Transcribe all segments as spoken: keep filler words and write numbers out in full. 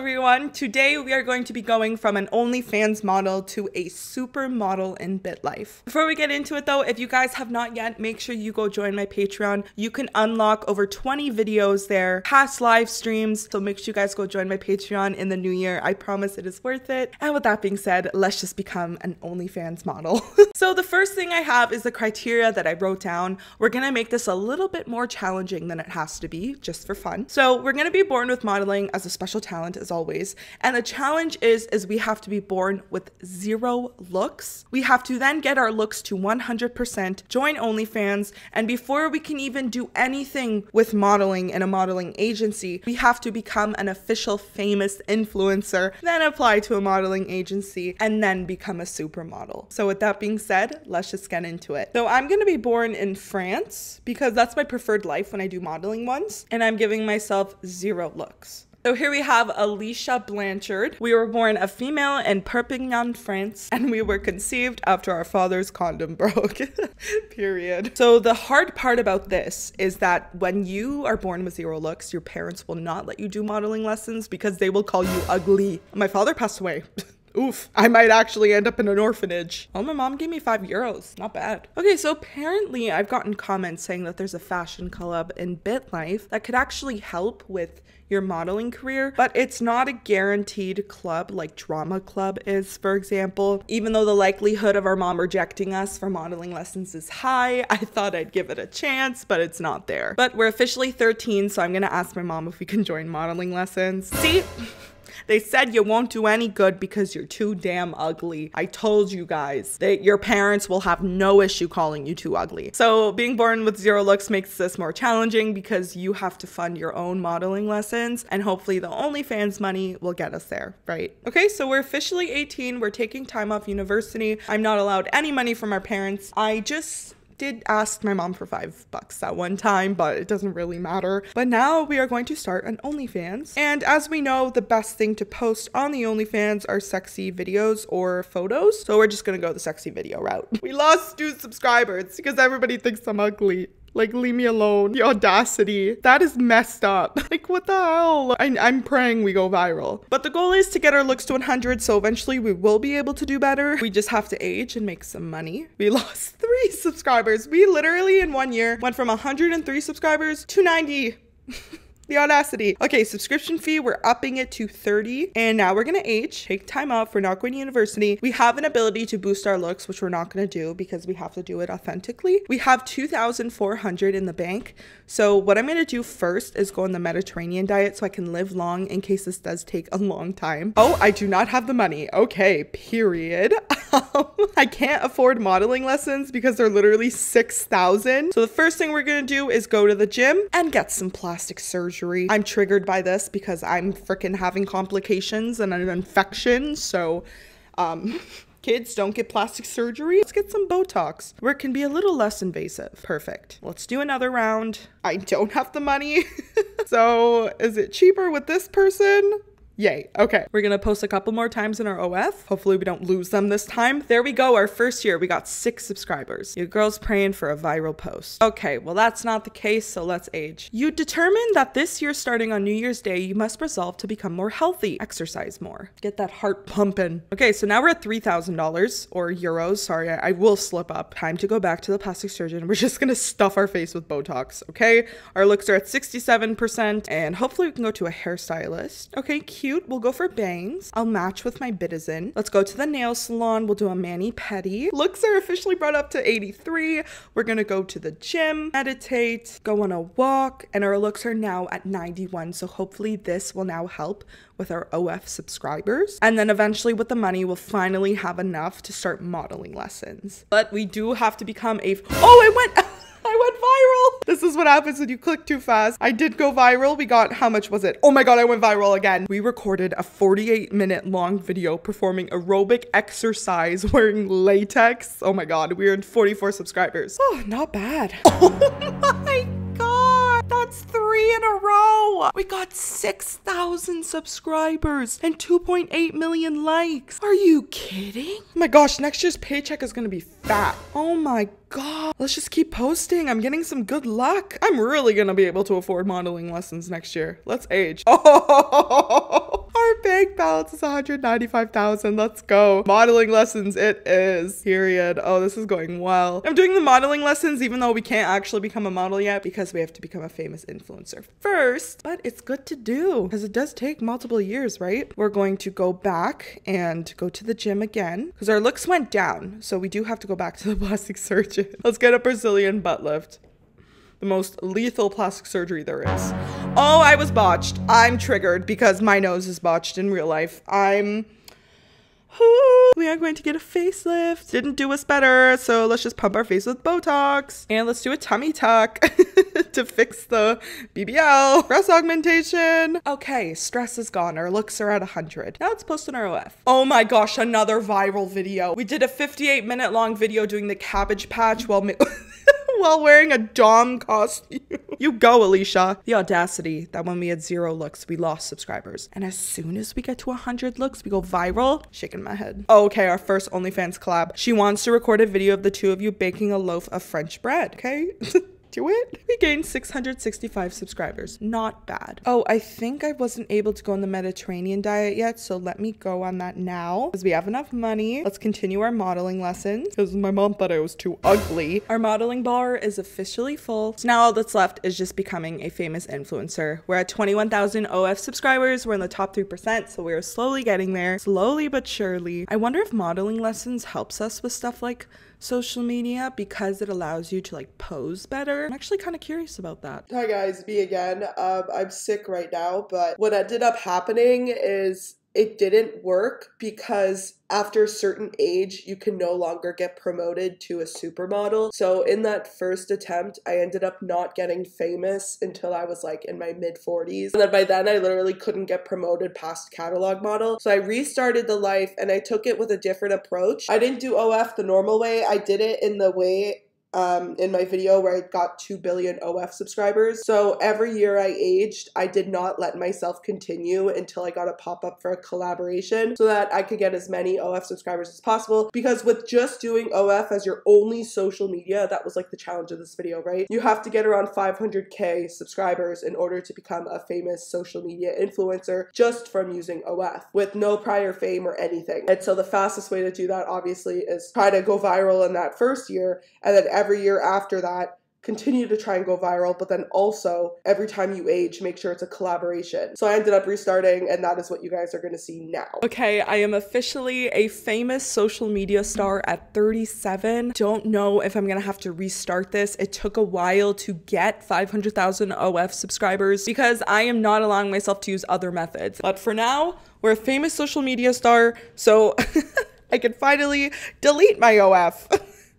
everyone. Today we are going to be going from an OnlyFans model to a supermodel in BitLife. Before we get into it though, if you guys have not yet, make sure you go join my Patreon. You can unlock over twenty videos there, past live streams, so make sure you guys go join my Patreon in the new year. I promise it is worth it. And with that being said, let's just become an OnlyFans model. So the first thing I have is the criteria that I wrote down. We're gonna make this a little bit more challenging than it has to be, just for fun. So we're gonna be born with modeling as a special talent, as always, and the challenge is is we have to be born with zero looks. We have to then get our looks to one hundred percent, join OnlyFans, and before we can even do anything with modeling in a modeling agency, we have to become an official famous influencer, then apply to a modeling agency, and then become a supermodel. So with that being said, let's just get into it. So I'm gonna be born in France because that's my preferred life when I do modeling ones, and I'm giving myself zero looks. So here we have Alicia Blanchard. We were born a female in Perpignan, France, and we were conceived after our father's condom broke, period. So the hard part about this is that when you are born with zero looks, your parents will not let you do modeling lessons because they will call you ugly. My father passed away. Oof, I might actually end up in an orphanage. Oh, my mom gave me five euros, not bad. Okay, so apparently I've gotten comments saying that there's a fashion collab in BitLife that could actually help with your modeling career, but it's not a guaranteed club like Drama Club is, for example. Even though the likelihood of our mom rejecting us for modeling lessons is high, I thought I'd give it a chance, but it's not there. But we're officially thirteen, so I'm gonna ask my mom if we can join modeling lessons. See? They said you won't do any good because you're too damn ugly. I told you guys that your parents will have no issue calling you too ugly. So being born with zero looks makes this more challenging because you have to fund your own modeling lessons, and hopefully the OnlyFans money will get us there, right? Okay, so we're officially eighteen. We're taking time off university. I'm not allowed any money from our parents. I just... did ask my mom for five bucks at one time, but it doesn't really matter. But now we are going to start an OnlyFans. And as we know, the best thing to post on the OnlyFans are sexy videos or photos. So we're just gonna go the sexy video route. We lost two subscribers because everybody thinks I'm ugly. Like, leave me alone. The audacity. That is messed up. Like, what the hell? I, I'm praying we go viral. But the goal is to get our looks to one hundred, so eventually we will be able to do better. We just have to age and make some money. We lost three subscribers. We literally, in one year, went from one hundred and three subscribers to ninety. The audacity. Okay, subscription fee, we're upping it to thirty, and now we're gonna age, take time off, we're not going to university. We have an ability to boost our looks, which we're not gonna do because we have to do it authentically. We have two thousand four hundred in the bank. So what I'm gonna do first is go on the Mediterranean diet so I can live long in case this does take a long time. Oh, I do not have the money. Okay, period. I can't afford modeling lessons because they're literally six thousand. So the first thing we're gonna do is go to the gym and get some plastic surgery. I'm triggered by this because I'm freaking having complications and an infection. So, um... kids, don't get plastic surgery. Let's get some Botox where it can be a little less invasive. Perfect. Let's do another round. I don't have the money. So, is it cheaper with this person? Yay. Okay. We're going to post a couple more times in our O F. Hopefully we don't lose them this time. There we go. Our first year, we got six subscribers. Your girl's praying for a viral post. Okay. Well, that's not the case. So let's age. You determined that this year, starting on New Year's Day, you must resolve to become more healthy, exercise more, get that heart pumping. Okay. So now we're at three thousand dollars or euros. Sorry. I, I will slip up. Time to go back to the plastic surgeon. We're just going to stuff our face with Botox. Okay. Our looks are at sixty-seven percent, and hopefully we can go to a hairstylist. Okay. Cute. We'll go for bangs. I'll match with my bitizen. Let's go to the nail salon. We'll do a mani-pedi. Looks are officially brought up to eighty-three. We're gonna go to the gym, meditate, go on a walk, and our looks are now at ninety-one. So hopefully this will now help with our O F subscribers. And then eventually with the money, we'll finally have enough to start modeling lessons. But we do have to become a... Oh, I went... I went viral. This is what happens when you click too fast. I did go viral. We got, how much was it? Oh my God, I went viral again. We recorded a forty-eight minute long video performing aerobic exercise wearing latex. Oh my God, we earned forty-four subscribers. Oh, not bad. Oh my God, that's three in a row. We got six thousand subscribers and two point eight million likes. Are you kidding? Oh my gosh, next year's paycheck is gonna be fat. Oh my God. God, let's just keep posting. I'm getting some good luck. I'm really gonna be able to afford modeling lessons next year. Let's age. Oh, our balance is one hundred ninety-five thousand dollars. Let's go. Modeling lessons it is, period. Oh, this is going well. I'm doing the modeling lessons even though we can't actually become a model yet because we have to become a famous influencer first, but it's good to do because it does take multiple years, right? We're going to go back and go to the gym again because our looks went down, so we do have to go back to the plastic surgeon. Let's get a Brazilian butt lift. The most lethal plastic surgery there is. Oh, I was botched. I'm triggered because my nose is botched in real life. I'm... Ooh, we are going to get a facelift. Didn't do us better, so let's just pump our face with Botox. And let's do a tummy tuck to fix the B B L. Breast augmentation. Okay, stress is gone. Our looks are at one hundred. Now let's post an R O F. Oh my gosh, another viral video. We did a fifty-eight minute long video doing the cabbage patch while... while wearing a dom costume. You go, Alicia. The audacity that when we had zero looks, we lost subscribers. And as soon as we get to one hundred looks, we go viral. Shaking my head. Okay, our first OnlyFans collab. She wants to record a video of the two of you baking a loaf of French bread, okay? Do it. We gained six hundred sixty-five subscribers. Not bad. Oh, I think I wasn't able to go on the Mediterranean diet yet, so let me go on that now because we have enough money. Let's continue our modeling lessons because my mom thought I was too ugly. Our modeling bar is officially full. So now all that's left is just becoming a famous influencer. We're at twenty-one thousand O F subscribers. We're in the top three percent, so we're slowly getting there. Slowly but surely. I wonder if modeling lessons helps us with stuff like social media because it allows you to like pose better. I'm actually kind of curious about that. Hi guys, me again. Um, I'm sick right now, but what ended up happening is it didn't work because after a certain age, you can no longer get promoted to a supermodel. So in that first attempt, I ended up not getting famous until I was like in my mid forties. And then by then I literally couldn't get promoted past catalog model. So I restarted the life and I took it with a different approach. I didn't do O F the normal way. I did it in the way Um, in my video where I got two billion O F subscribers. So every year I aged, I did not let myself continue until I got a pop-up for a collaboration so that I could get as many O F subscribers as possible, because with just doing O F as your only social media, that was like the challenge of this video, right? You have to get around five hundred K subscribers in order to become a famous social media influencer just from using O F with no prior fame or anything. And so the fastest way to do that obviously is try to go viral in that first year, and then every year after that, continue to try and go viral, but then also every time you age, make sure it's a collaboration. So I ended up restarting, and that is what you guys are gonna see now. Okay, I am officially a famous social media star at thirty-seven. Don't know if I'm gonna have to restart this. It took a while to get five hundred thousand O F subscribers because I am not allowing myself to use other methods. But for now, we're a famous social media star, so I can finally delete my O F.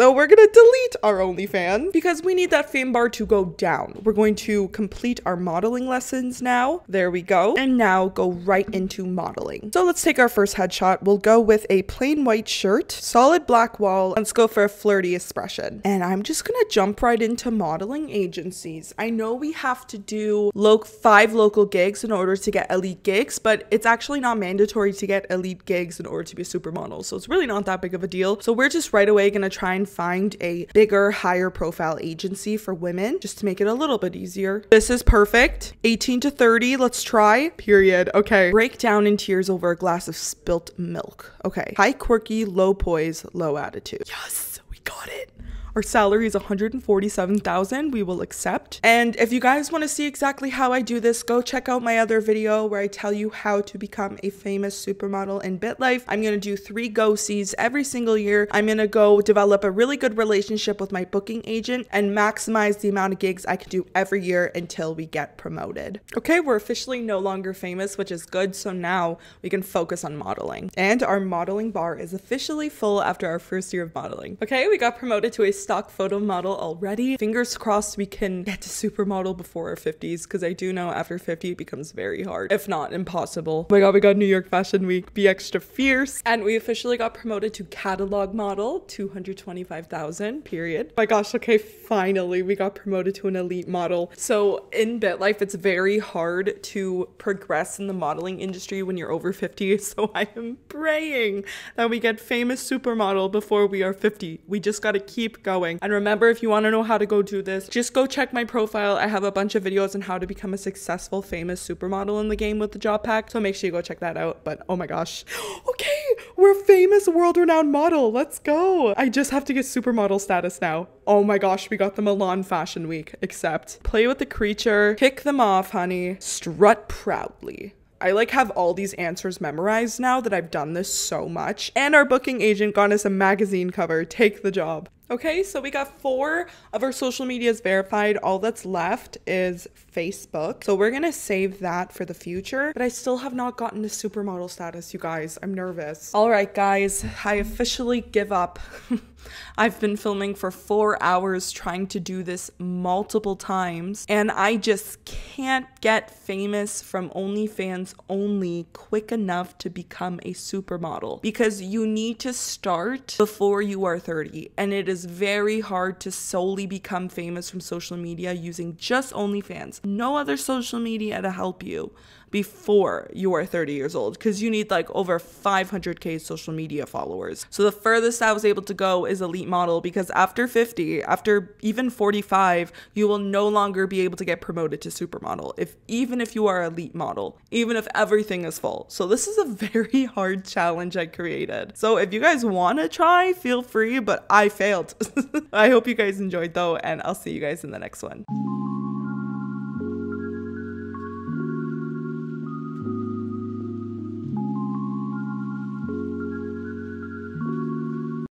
So we're gonna delete our OnlyFans because we need that fame bar to go down. We're going to complete our modeling lessons now. There we go. And now go right into modeling. So let's take our first headshot. We'll go with a plain white shirt, solid black wall. Let's go for a flirty expression. And I'm just gonna jump right into modeling agencies. I know we have to do lo- five local gigs in order to get elite gigs, but it's actually not mandatory to get elite gigs in order to be a supermodel. So it's really not that big of a deal. So we're just right away gonna try and find a bigger, higher profile agency for women just to make it a little bit easier. This is perfect. eighteen to thirty. Let's try. Period. Okay. Break down in tears over a glass of spilt milk. Okay. High quirky, low poise, low attitude. Yes, we got it. Our salary is one hundred forty-seven thousand dollars. We will accept. And if you guys want to see exactly how I do this, go check out my other video where I tell you how to become a famous supermodel in BitLife. I'm going to do three go-sees every single year. I'm going to go develop a really good relationship with my booking agent and maximize the amount of gigs I can do every year until we get promoted. Okay, we're officially no longer famous, which is good. So now we can focus on modeling. And our modeling bar is officially full after our first year of modeling. Okay, we got promoted to a stock photo model already. Fingers crossed we can get to supermodel before our fifties, because I do know after fifty it becomes very hard, if not impossible. Oh my god, we got New York Fashion Week. Be extra fierce. And we officially got promoted to catalog model, two hundred twenty-five thousand, period. Oh my gosh, okay, finally we got promoted to an elite model. So in BitLife, it's very hard to progress in the modeling industry when you're over fifty, so I am praying that we get famous supermodel before we are fifty. We just gotta keep going. going. And remember, if you want to know how to go do this, just go check my profile. I have a bunch of videos on how to become a successful, famous supermodel in the game with the job pack. So make sure you go check that out. But oh my gosh. Okay, we're famous, world-renowned model. Let's go. I just have to get supermodel status now. Oh my gosh, we got the Milan Fashion Week, except play with the creature, kick them off, honey, strut proudly. I like have all these answers memorized now that I've done this so much. And our booking agent got us a magazine cover. Take the job. Okay, so we got four of our social medias verified. All that's left is Facebook. So we're gonna save that for the future, but I still have not gotten to supermodel status, you guys. I'm nervous. All right, guys, I officially give up. I've been filming for four hours trying to do this multiple times, and I just can't get famous from OnlyFans only quick enough to become a supermodel, because you need to start before you are thirty, and it is It is very hard to solely become famous from social media using just OnlyFans. No other social media to help you before you are thirty years old, because you need like over five hundred K social media followers. So the furthest I was able to go is elite model, because after fifty, after even forty-five, you will no longer be able to get promoted to supermodel, if even if you are elite model, even if everything is full. So this is a very hard challenge I created. So if you guys want to try, feel free, but I failed. I hope you guys enjoyed though, and I'll see you guys in the next one.